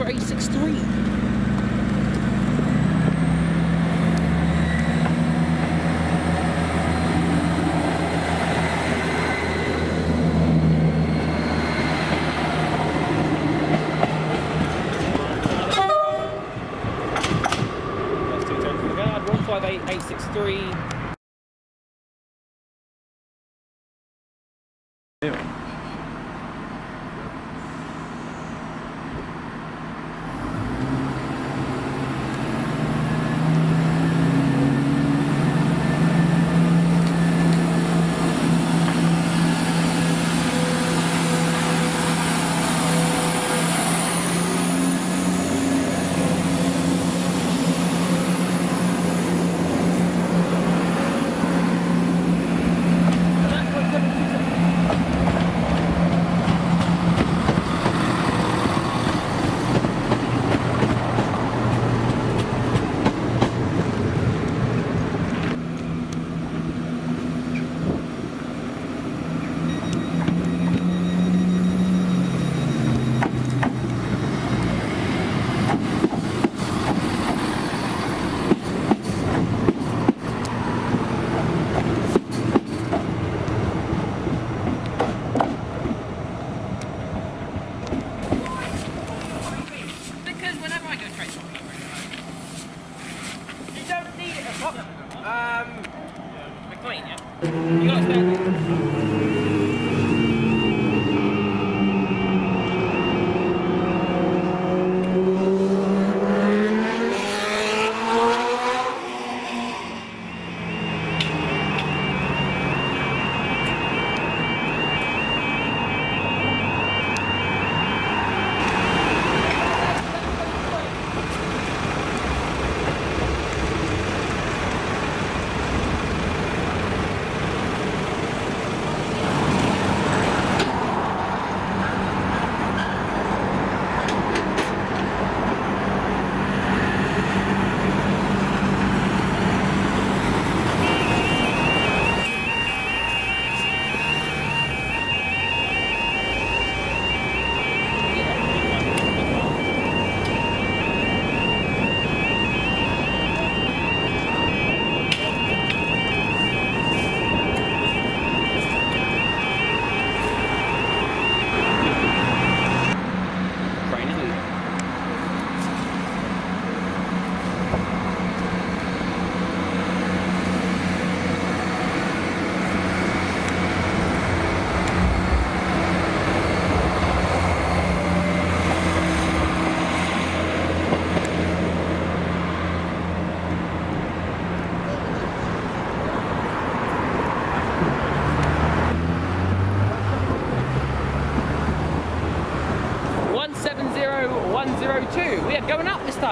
number 863.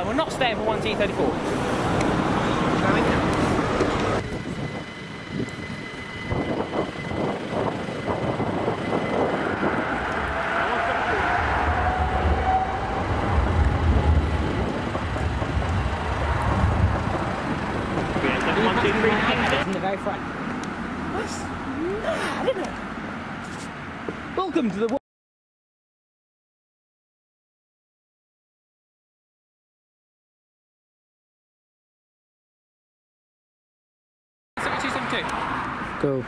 We're not staying for 1T34. It's in the very front. What's mad, isn't it? Welcome to the go.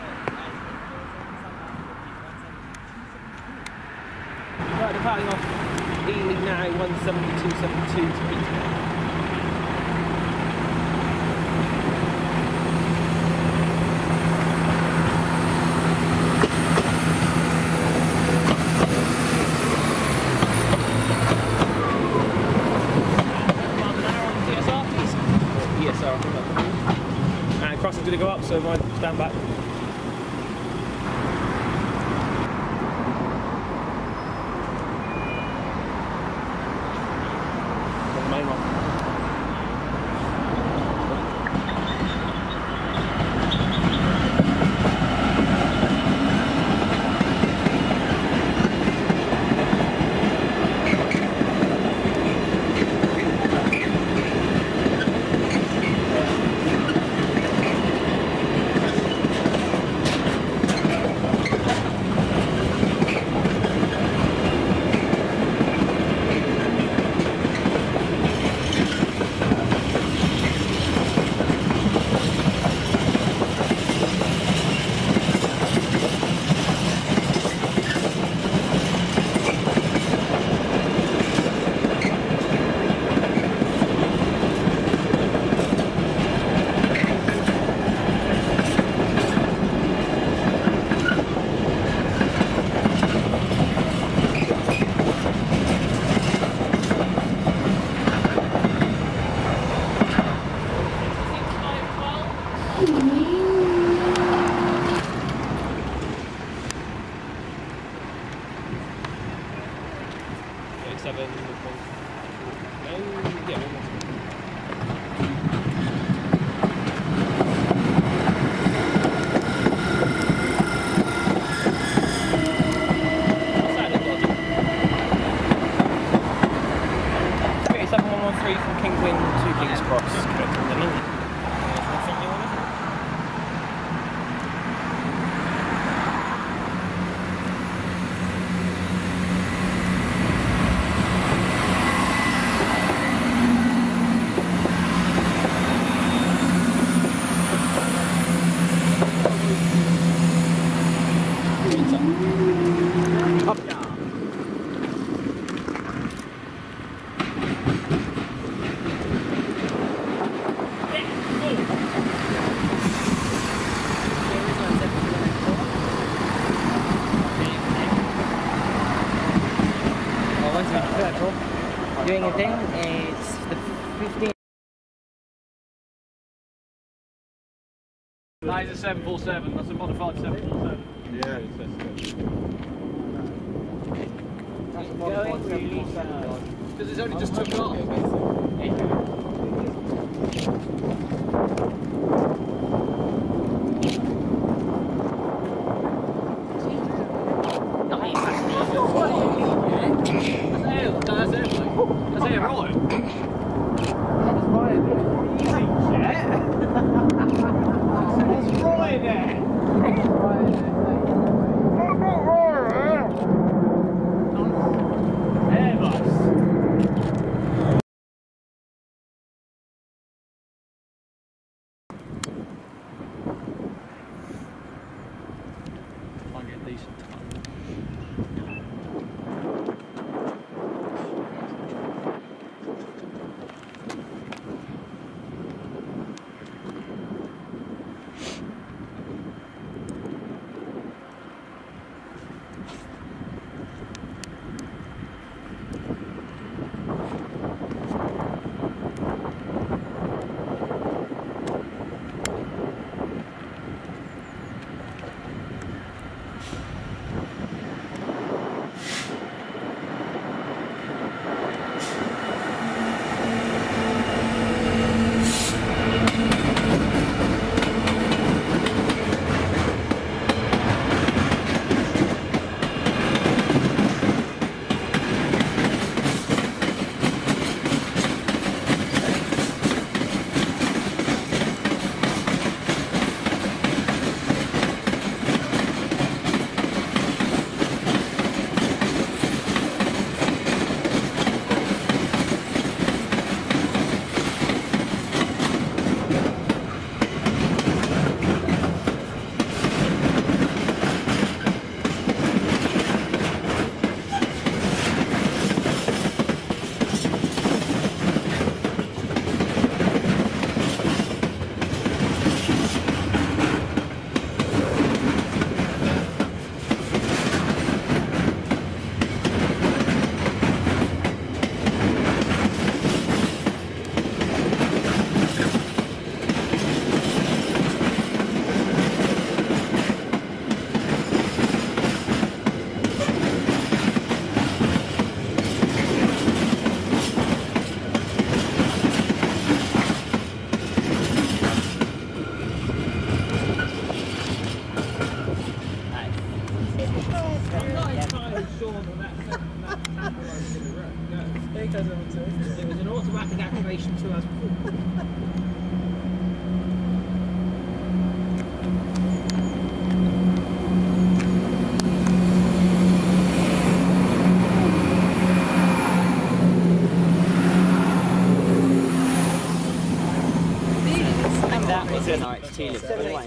Right, departing off Ely now, 172.72 to Peterborough. Crossing's going to go up, so I might stand back. 7, 1.9, nie wiem. Doing a thing, it's the 15th. That is a 747, that's a modified 747. Yeah, that's a modified 747. Because it's only just took off.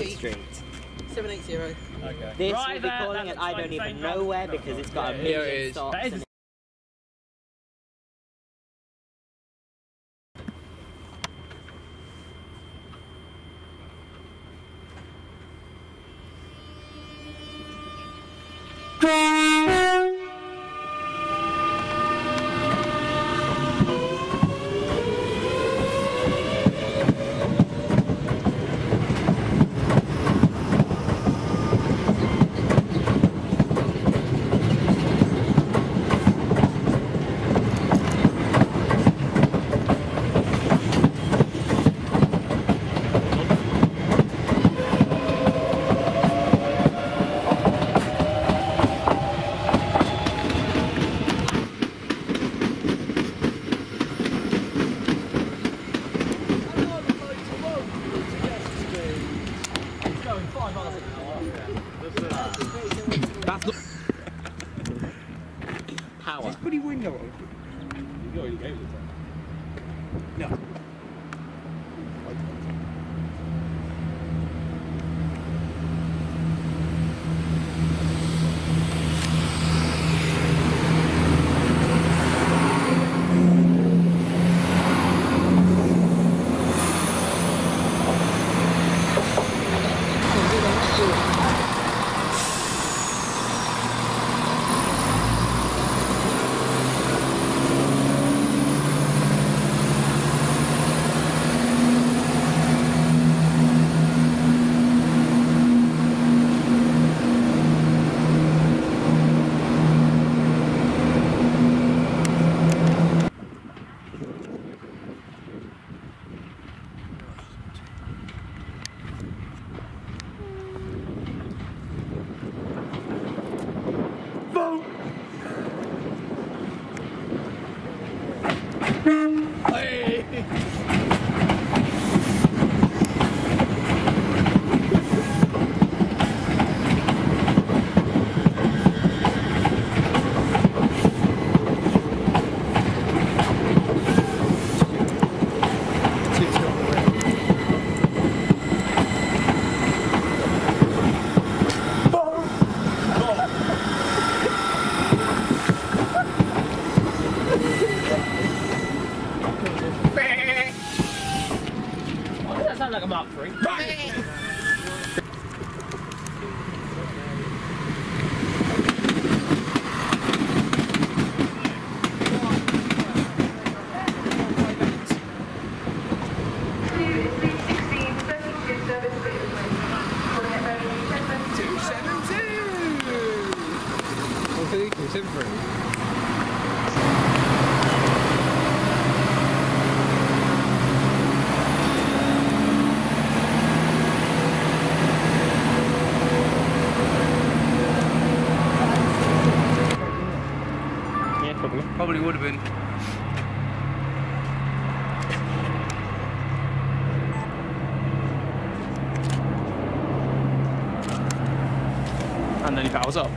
Street. 780. Okay. This right will be calling it I don't even know where because it's got a million stops. That is bloody window open. You already gave it to me. No. Probably would have been. And then he powers up.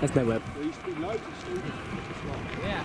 That's no web. There used to be loads of students. Yeah.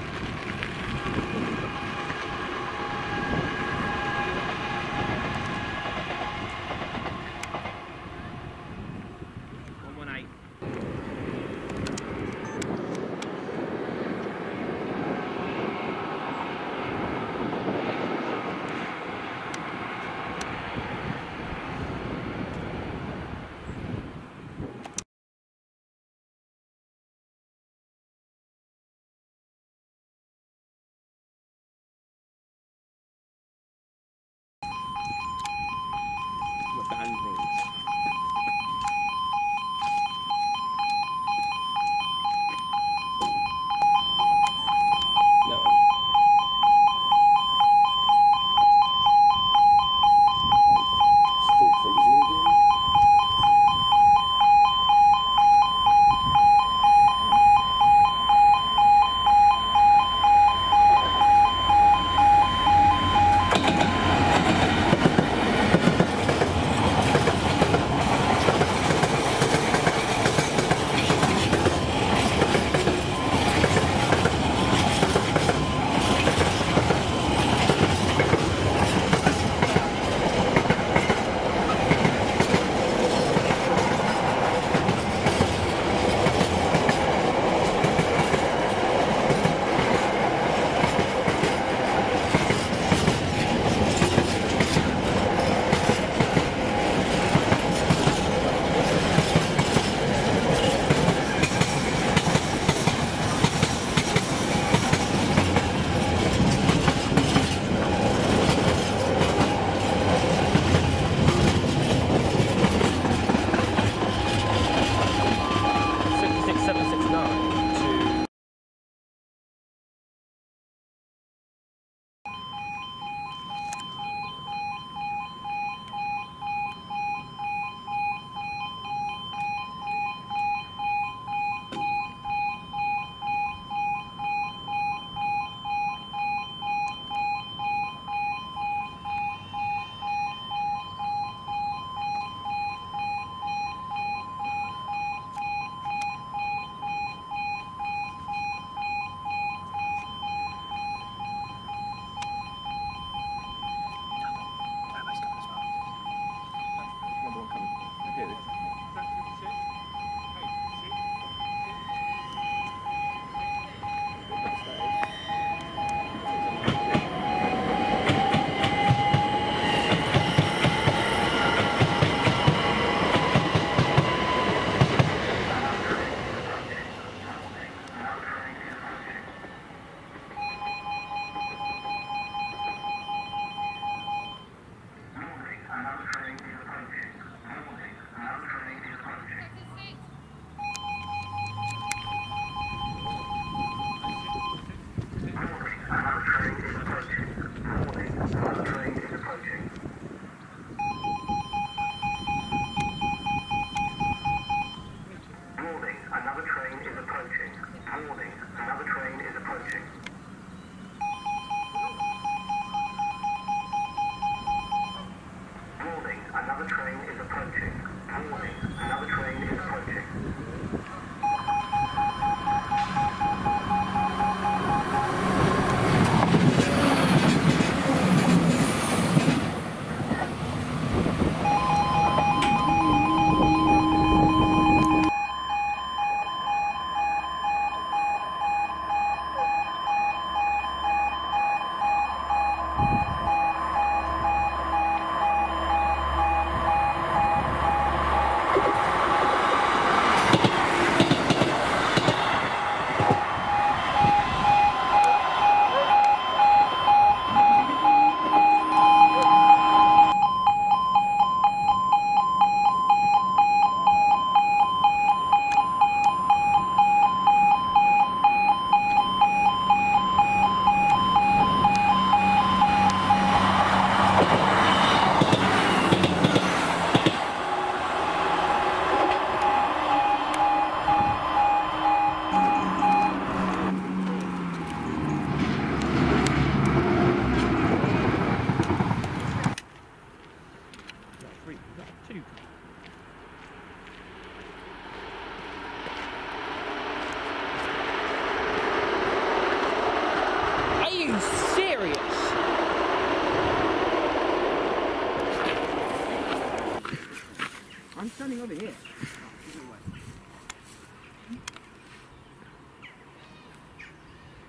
over here.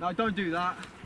No, don't do that.